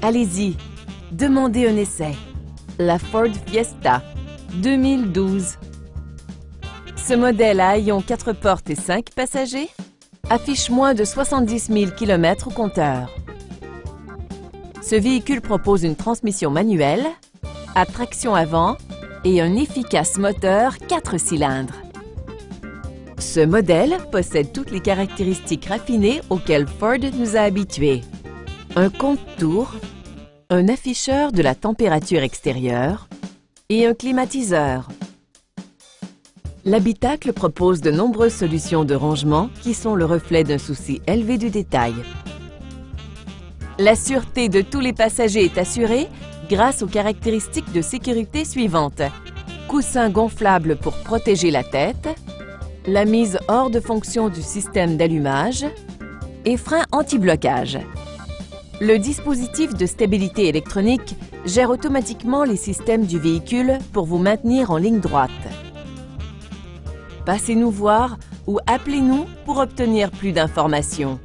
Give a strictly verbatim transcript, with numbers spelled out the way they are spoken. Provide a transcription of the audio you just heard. Allez-y, demandez un essai. La Ford Fiesta deux mille douze. Ce modèle à haillons quatre portes et cinq passagers affiche moins de soixante-dix mille km au compteur. Ce véhicule propose une transmission manuelle, à traction avant et un efficace moteur quatre cylindres. Ce modèle possède toutes les caractéristiques raffinées auxquelles Ford nous a habitués. Un compte-tours, un afficheur de la température extérieure et un climatiseur. L'habitacle propose de nombreuses solutions de rangement qui sont le reflet d'un souci élevé du détail. La sûreté de tous les passagers est assurée grâce aux caractéristiques de sécurité suivantes. Coussin gonflable pour protéger la tête, la mise hors de fonction du système d'allumage et frein anti-blocage. Le dispositif de stabilité électronique gère automatiquement les systèmes du véhicule pour vous maintenir en ligne droite. Passez-nous voir ou appelez-nous pour obtenir plus d'informations.